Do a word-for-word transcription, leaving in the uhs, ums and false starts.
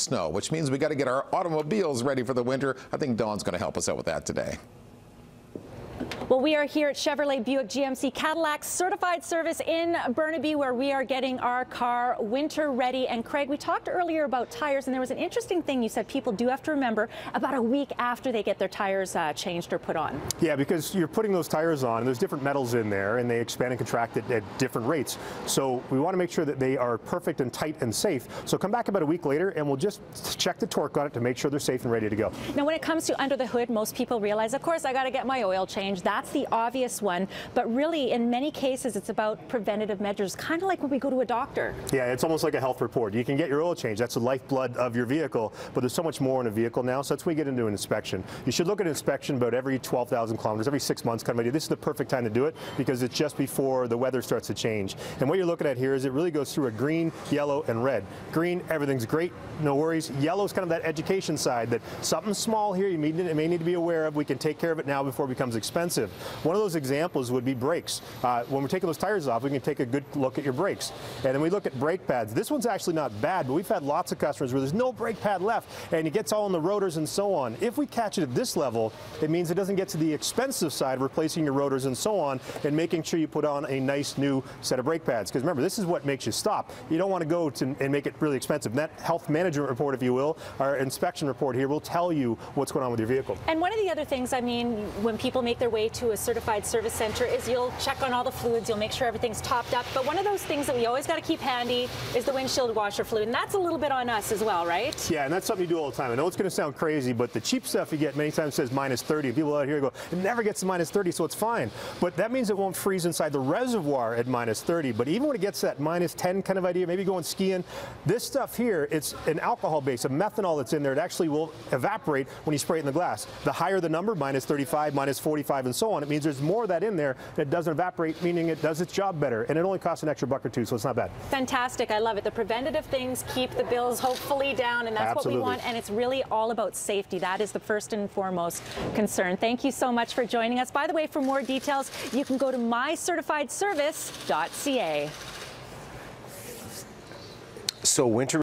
snow, which means we got to get our automobiles ready for the winter. I think Dawn's going to help us out with that today. Well, we are here at Chevrolet Buick G M C Cadillac certified service in Burnaby, where we are getting our car winter ready. And Craig, we talked earlier about tires, and there was an interesting thing you said people do have to remember about a week after they get their tires uh, changed or put on. Yeah, because you're putting those tires on, and there's different metals in there, and they expand and contract at, at different rates. So we want to make sure that they are perfect and tight and safe. So come back about a week later, and we'll just check the torque on it to make sure they're safe and ready to go. Now, when it comes to under the hood, most people realize, of course, I got to get my oil changed. That's the obvious one, but really in many cases it's about preventative measures, kind of like when we go to a doctor. Yeah, it's almost like a health report. You can get your oil changed, that's the lifeblood of your vehicle, but there's so much more in a vehicle now, so that's when we get into an inspection. You should look at an inspection about every twelve thousand kilometers, every six months kind of idea. This is the perfect time to do it because it's just before the weather starts to change. And what you're looking at here is it really goes through a green, yellow, and red. Green, everything's great, no worries. Yellow's kind of that education side that something small here you may need to be aware of. We can take care of it now before it becomes expensive. One of those examples would be brakes. Uh, when we're taking those tires off, we can take a good look at your brakes. And then we look at brake pads. This one's actually not bad, but we've had lots of customers where there's no brake pad left, and it gets all on the rotors and so on. If we catch it at this level, it means it doesn't get to the expensive side of replacing your rotors and so on, and making sure you put on a nice new set of brake pads. Because remember, this is what makes you stop. You don't want to go to and make it really expensive. And that health management report, if you will, our inspection report here, will tell you what's going on with your vehicle. And one of the other things, I mean, when people make their way to a certified service center is you'll check on all the fluids, you'll make sure everything's topped up, but one of those things that we always got to keep handy is the windshield washer fluid, and that's a little bit on us as well, right? Yeah, and that's something you do all the time. I know it's going to sound crazy, but the cheap stuff you get many times says minus thirty. People out here go, it never gets to minus thirty, so it's fine. But that means it won't freeze inside the reservoir at minus thirty, but even when it gets to that minus ten kind of idea, maybe going skiing, this stuff here, it's an alcohol base, a methanol that's in there. It actually will evaporate when you spray it in the glass. The higher the number, minus thirty-five, minus forty-five, and so on, it means there's more of that in there that doesn't evaporate, meaning it does its job better, and it only costs an extra buck or two, so it's not bad. Fantastic. I love it. The preventative things keep the bills hopefully down, and that's Absolutely. What we want, and it's really all about safety. That is the first and foremost concern. Thank you so much for joining us. By the way, for more details, you can go to my certified service dot C A. So winter